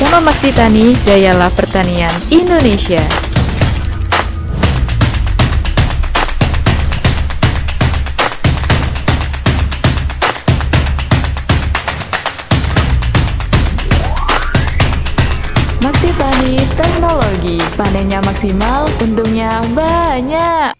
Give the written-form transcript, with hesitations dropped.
bersama Maxxi Tani, jayalah pertanian Indonesia. Maxxi Tani Teknologi, panennya maksimal, untungnya banyak.